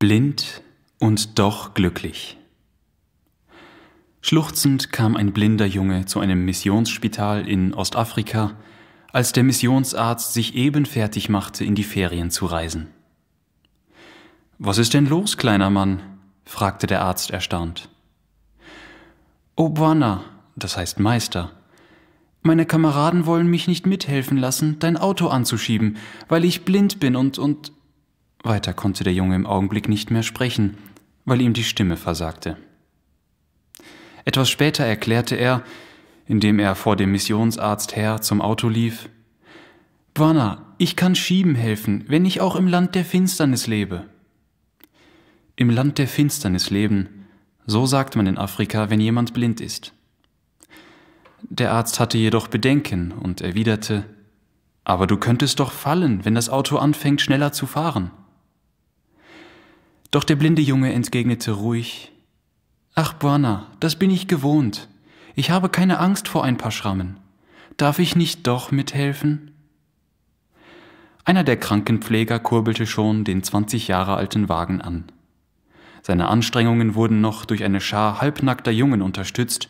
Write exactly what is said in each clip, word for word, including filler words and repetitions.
Blind und doch glücklich. Schluchzend kam ein blinder Junge zu einem Missionsspital in Ostafrika, als der Missionsarzt sich eben fertig machte, in die Ferien zu reisen. »Was ist denn los, kleiner Mann?« fragte der Arzt erstaunt. »Oh, Bwana, das heißt Meister, meine Kameraden wollen mich nicht mithelfen lassen, dein Auto anzuschieben, weil ich blind bin und und...« Weiter konnte der Junge im Augenblick nicht mehr sprechen, weil ihm die Stimme versagte. Etwas später erklärte er, indem er vor dem Missionsarzt her zum Auto lief: »Bwana, ich kann schieben helfen, wenn ich auch im Land der Finsternis lebe.« Im Land der Finsternis leben, so sagt man in Afrika, wenn jemand blind ist. Der Arzt hatte jedoch Bedenken und erwiderte: »Aber du könntest doch fallen, wenn das Auto anfängt, schneller zu fahren.« Doch der blinde Junge entgegnete ruhig: »Ach, Bwana, das bin ich gewohnt. Ich habe keine Angst vor ein paar Schrammen. Darf ich nicht doch mithelfen?« Einer der Krankenpfleger kurbelte schon den zwanzig Jahre alten Wagen an. Seine Anstrengungen wurden noch durch eine Schar halbnackter Jungen unterstützt,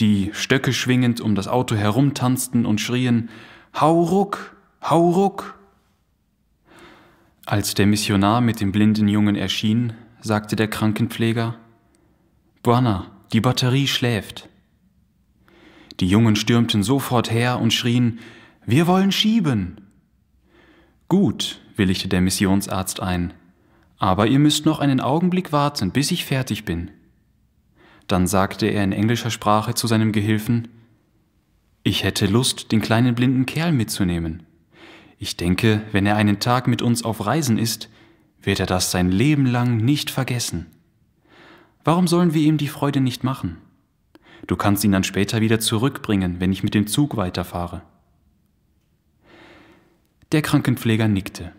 die, Stöcke schwingend, um das Auto herumtanzten und schrien: »Hau ruck, hau ruck!« Als der Missionar mit dem blinden Jungen erschien, sagte der Krankenpfleger: »Bwana, die Batterie schläft.« Die Jungen stürmten sofort her und schrien: »Wir wollen schieben!« »Gut«, willigte der Missionsarzt ein, »aber ihr müsst noch einen Augenblick warten, bis ich fertig bin.« Dann sagte er in englischer Sprache zu seinem Gehilfen: »Ich hätte Lust, den kleinen blinden Kerl mitzunehmen. Ich denke, wenn er einen Tag mit uns auf Reisen ist, wird er das sein Leben lang nicht vergessen. Warum sollen wir ihm die Freude nicht machen? Du kannst ihn dann später wieder zurückbringen, wenn ich mit dem Zug weiterfahre.« Der Krankenpfleger nickte.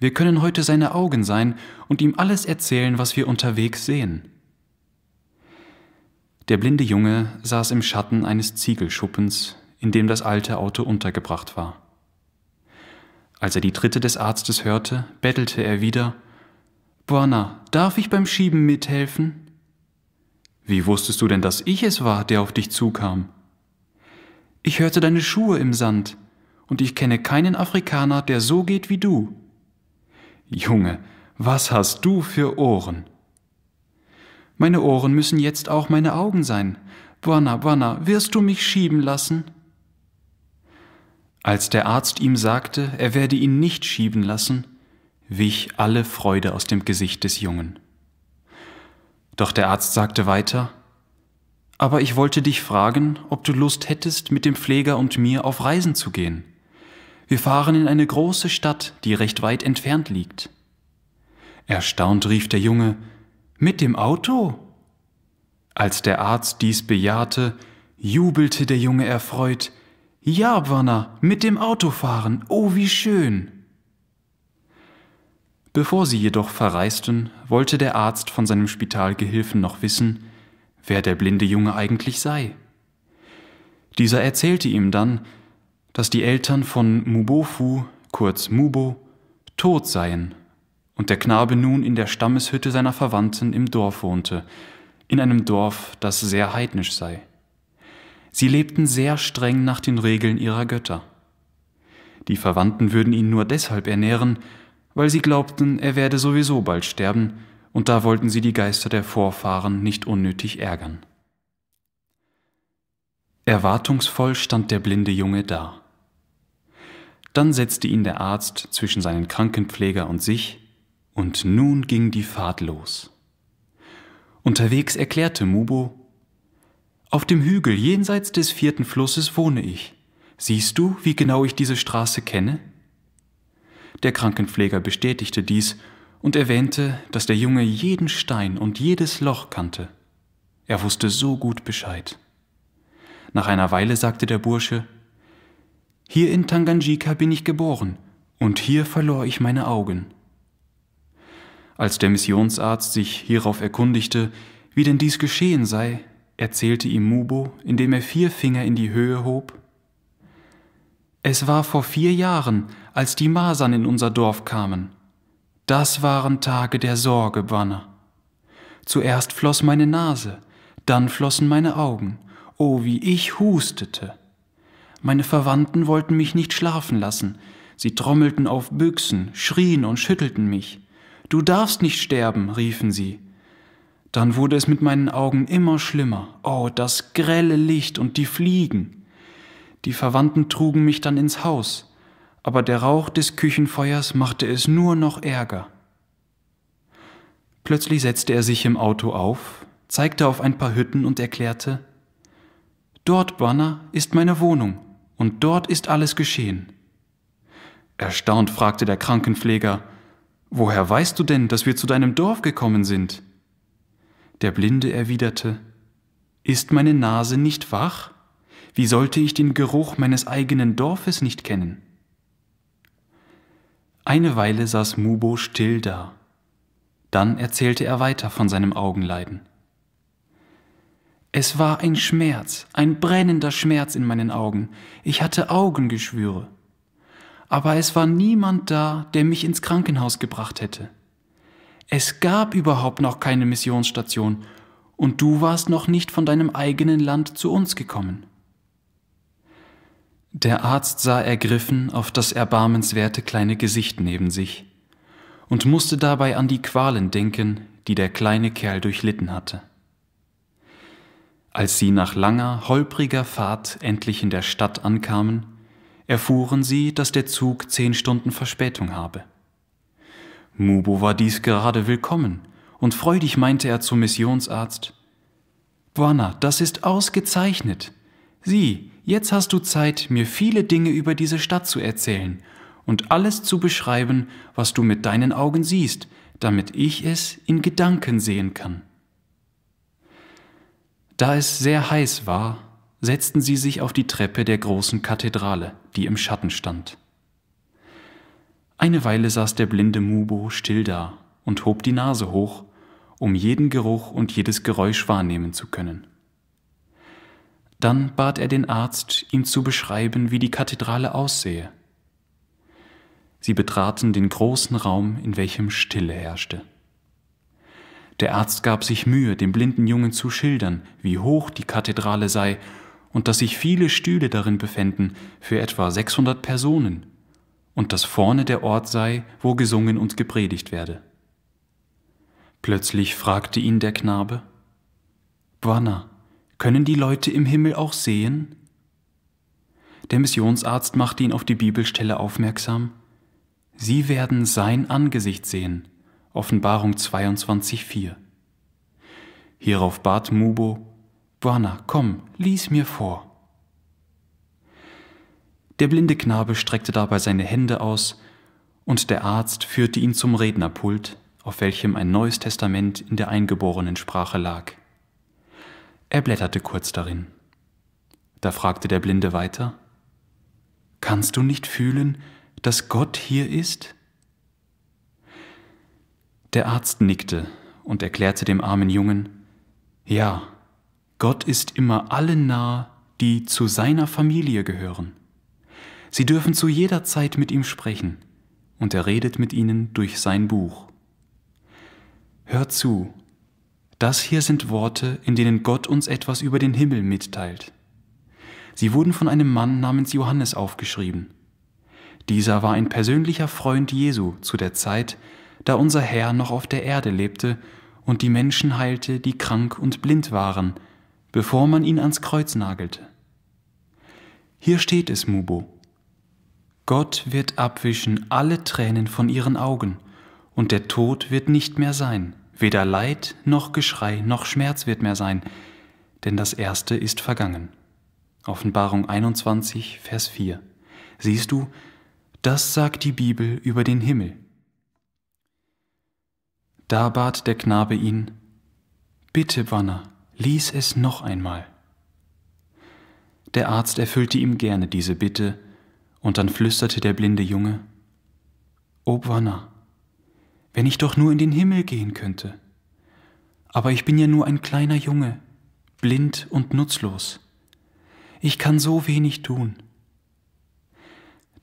Wir können heute seine Augen sein und ihm alles erzählen, was wir unterwegs sehen. Der blinde Junge saß im Schatten eines Ziegelschuppens, in dem das alte Auto untergebracht war. Als er die Tritte des Arztes hörte, bettelte er wieder: »Bwana, darf ich beim Schieben mithelfen?« »Wie wusstest du denn, dass ich es war, der auf dich zukam?« »Ich hörte deine Schuhe im Sand, und ich kenne keinen Afrikaner, der so geht wie du.« »Junge, was hast du für Ohren?« »Meine Ohren müssen jetzt auch meine Augen sein. Bwana, Bwana, wirst du mich schieben lassen?« Als der Arzt ihm sagte, er werde ihn nicht schieben lassen, wich alle Freude aus dem Gesicht des Jungen. Doch der Arzt sagte weiter: »Aber ich wollte dich fragen, ob du Lust hättest, mit dem Pfleger und mir auf Reisen zu gehen. Wir fahren in eine große Stadt, die recht weit entfernt liegt.« Erstaunt rief der Junge: »Mit dem Auto?« Als der Arzt dies bejahte, jubelte der Junge erfreut: »Ja, Bwana, mit dem Auto fahren, oh wie schön!« Bevor sie jedoch verreisten, wollte der Arzt von seinem Spitalgehilfen noch wissen, wer der blinde Junge eigentlich sei. Dieser erzählte ihm dann, dass die Eltern von Mubofu, kurz Mubo, tot seien, und der Knabe nun in der Stammeshütte seiner Verwandten im Dorf wohnte, in einem Dorf, das sehr heidnisch sei. Sie lebten sehr streng nach den Regeln ihrer Götter. Die Verwandten würden ihn nur deshalb ernähren, weil sie glaubten, er werde sowieso bald sterben, und da wollten sie die Geister der Vorfahren nicht unnötig ärgern. Erwartungsvoll stand der blinde Junge da. Dann setzte ihn der Arzt zwischen seinen Krankenpfleger und sich, und nun ging die Fahrt los. Unterwegs erklärte Mubo: »Auf dem Hügel jenseits des vierten Flusses wohne ich. Siehst du, wie genau ich diese Straße kenne?« Der Krankenpfleger bestätigte dies und erwähnte, dass der Junge jeden Stein und jedes Loch kannte. Er wusste so gut Bescheid. Nach einer Weile sagte der Bursche: »Hier in Tanganyika bin ich geboren, und hier verlor ich meine Augen.« Als der Missionsarzt sich hierauf erkundigte, wie denn dies geschehen sei, erzählte ihm Mubo, indem er vier Finger in die Höhe hob: »Es war vor vier Jahren, als die Masern in unser Dorf kamen. Das waren Tage der Sorge, Bana. Zuerst floss meine Nase, dann flossen meine Augen. Oh, wie ich hustete! Meine Verwandten wollten mich nicht schlafen lassen. Sie trommelten auf Büchsen, schrien und schüttelten mich. »Du darfst nicht sterben«, riefen sie. Dann wurde es mit meinen Augen immer schlimmer. Oh, das grelle Licht und die Fliegen! Die Verwandten trugen mich dann ins Haus, aber der Rauch des Küchenfeuers machte es nur noch ärger. Plötzlich setzte er sich im Auto auf, zeigte auf ein paar Hütten und erklärte, »Dort, Bana, ist meine Wohnung, und dort ist alles geschehen.« Erstaunt fragte der Krankenpfleger, »Woher weißt du denn, dass wir zu deinem Dorf gekommen sind?« Der Blinde erwiderte, »Ist meine Nase nicht wach? Wie sollte ich den Geruch meines eigenen Dorfes nicht kennen?« Eine Weile saß Mubo still da. Dann erzählte er weiter von seinem Augenleiden. »Es war ein Schmerz, ein brennender Schmerz in meinen Augen. Ich hatte Augengeschwüre. Aber es war niemand da, der mich ins Krankenhaus gebracht hätte. Es gab überhaupt noch keine Missionsstation, und du warst noch nicht von deinem eigenen Land zu uns gekommen.« Der Arzt sah ergriffen auf das erbarmenswerte kleine Gesicht neben sich und musste dabei an die Qualen denken, die der kleine Kerl durchlitten hatte. Als sie nach langer, holpriger Fahrt endlich in der Stadt ankamen, erfuhren sie, dass der Zug zehn Stunden Verspätung habe. Mubo war dies gerade willkommen, und freudig meinte er zum Missionsarzt, »Bwana, das ist ausgezeichnet. Sieh, jetzt hast du Zeit, mir viele Dinge über diese Stadt zu erzählen und alles zu beschreiben, was du mit deinen Augen siehst, damit ich es in Gedanken sehen kann.« Da es sehr heiß war, setzten sie sich auf die Treppe der großen Kathedrale, die im Schatten stand. Eine Weile saß der blinde Mubo still da und hob die Nase hoch, um jeden Geruch und jedes Geräusch wahrnehmen zu können. Dann bat er den Arzt, ihm zu beschreiben, wie die Kathedrale aussehe. Sie betraten den großen Raum, in welchem Stille herrschte. Der Arzt gab sich Mühe, dem blinden Jungen zu schildern, wie hoch die Kathedrale sei und dass sich viele Stühle darin befänden, für etwa sechshundert Personen, und dass vorne der Ort sei, wo gesungen und gepredigt werde. Plötzlich fragte ihn der Knabe, »Bwana, können die Leute im Himmel auch sehen?« Der Missionsarzt machte ihn auf die Bibelstelle aufmerksam, »Sie werden sein Angesicht sehen«, Offenbarung zweiundzwanzig, vier. Hierauf bat Mubo, »Bwana, komm, lies mir vor.« Der blinde Knabe streckte dabei seine Hände aus, und der Arzt führte ihn zum Rednerpult, auf welchem ein Neues Testament in der eingeborenen Sprache lag. Er blätterte kurz darin. Da fragte der Blinde weiter, »Kannst du nicht fühlen, dass Gott hier ist?« Der Arzt nickte und erklärte dem armen Jungen, »Ja, Gott ist immer allen nahe, die zu seiner Familie gehören. Sie dürfen zu jeder Zeit mit ihm sprechen, und er redet mit ihnen durch sein Buch. Hört zu, das hier sind Worte, in denen Gott uns etwas über den Himmel mitteilt. Sie wurden von einem Mann namens Johannes aufgeschrieben. Dieser war ein persönlicher Freund Jesu zu der Zeit, da unser Herr noch auf der Erde lebte und die Menschen heilte, die krank und blind waren, bevor man ihn ans Kreuz nagelte. Hier steht es, Mubo. Gott wird abwischen alle Tränen von ihren Augen, und der Tod wird nicht mehr sein, weder Leid noch Geschrei noch Schmerz wird mehr sein, denn das Erste ist vergangen. Offenbarung einundzwanzig, Vers vier. Siehst du, das sagt die Bibel über den Himmel.« Da bat der Knabe ihn, »Bitte, Bwana, lies es noch einmal.« Der Arzt erfüllte ihm gerne diese Bitte, und dann flüsterte der blinde Junge, »O Bwana, wenn ich doch nur in den Himmel gehen könnte. Aber ich bin ja nur ein kleiner Junge, blind und nutzlos. Ich kann so wenig tun.«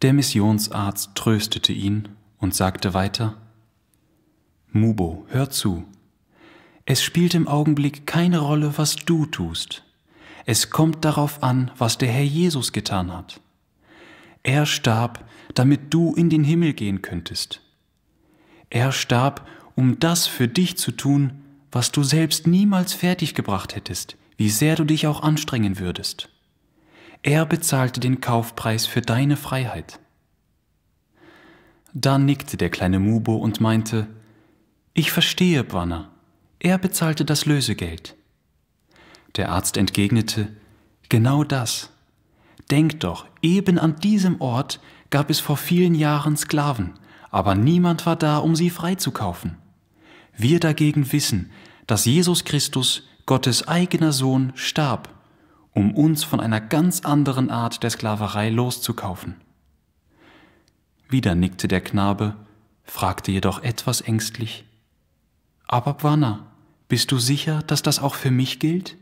Der Missionsarzt tröstete ihn und sagte weiter, Mubo, hör zu. Es spielt im Augenblick keine Rolle, was du tust. Es kommt darauf an, was der Herr Jesus getan hat. Er starb, damit du in den Himmel gehen könntest. Er starb, um das für dich zu tun, was du selbst niemals fertiggebracht hättest, wie sehr du dich auch anstrengen würdest. Er bezahlte den Kaufpreis für deine Freiheit. Da nickte der kleine Mubo und meinte, »Ich verstehe, Bwana. Er bezahlte das Lösegeld.« Der Arzt entgegnete, »Genau das. Denk doch, eben an diesem Ort gab es vor vielen Jahren Sklaven, aber niemand war da, um sie freizukaufen. Wir dagegen wissen, dass Jesus Christus, Gottes eigener Sohn, starb, um uns von einer ganz anderen Art der Sklaverei loszukaufen.« Wieder nickte der Knabe, fragte jedoch etwas ängstlich, »Aber Bwana, bist du sicher, dass das auch für mich gilt?«